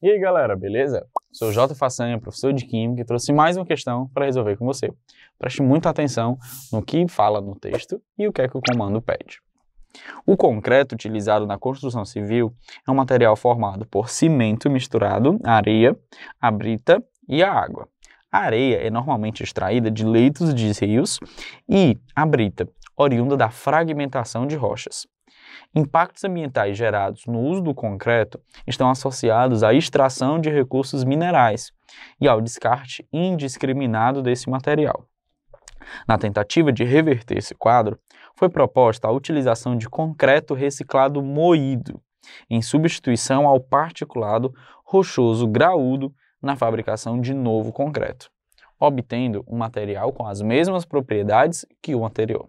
E aí galera, beleza? Sou Jota Façanha, professor de Química, e trouxe mais uma questão para resolver com você. Preste muita atenção no que fala no texto e o que é que o comando pede. O concreto utilizado na construção civil é um material formado por cimento misturado, areia, a brita e a água. A areia é normalmente extraída de leitos de rios e a brita, oriunda da fragmentação de rochas. Impactos ambientais gerados no uso do concreto estão associados à extração de recursos minerais e ao descarte indiscriminado desse material. Na tentativa de reverter esse quadro, foi proposta a utilização de concreto reciclado moído, em substituição ao particulado rochoso graúdo na fabricação de novo concreto, obtendo um material com as mesmas propriedades que o anterior.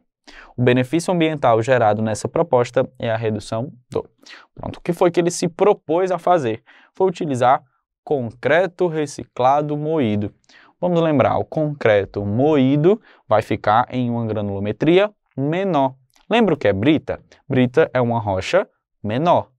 O benefício ambiental gerado nessa proposta é a redução do... Pronto, o que foi que ele se propôs a fazer? Foi utilizar concreto reciclado moído. Vamos lembrar, o concreto moído vai ficar em uma granulometria menor. Lembra o que é brita? Brita é uma rocha menor.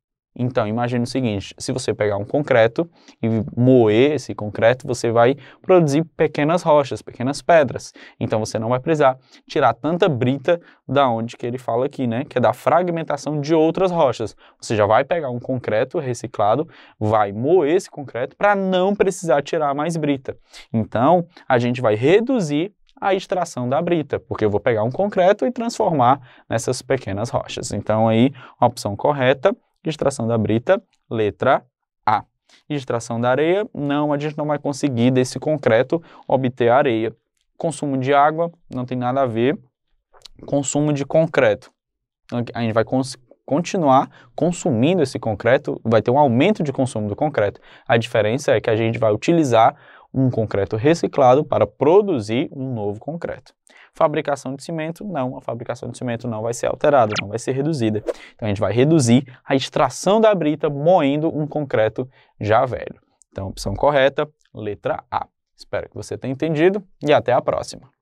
Então, imagine o seguinte, se você pegar um concreto e moer esse concreto, você vai produzir pequenas rochas, pequenas pedras. Então, você não vai precisar tirar tanta brita da onde que ele fala aqui, né? Que é da fragmentação de outras rochas. Você já vai pegar um concreto reciclado, vai moer esse concreto para não precisar tirar mais brita. Então, a gente vai reduzir a extração da brita, porque eu vou pegar um concreto e transformar nessas pequenas rochas. Então, aí, a opção correta... extração da brita, letra A. Extração da areia, não, a gente não vai conseguir desse concreto obter areia. Consumo de água, não tem nada a ver. Consumo de concreto, a gente vai continuar consumindo esse concreto, vai ter um aumento de consumo do concreto. A diferença é que a gente vai utilizar um concreto reciclado para produzir um novo concreto. Fabricação de cimento, não, a fabricação de cimento não vai ser alterada, não vai ser reduzida. Então, a gente vai reduzir a extração da brita moendo um concreto já velho. Então, opção correta, letra A. Espero que você tenha entendido e até a próxima.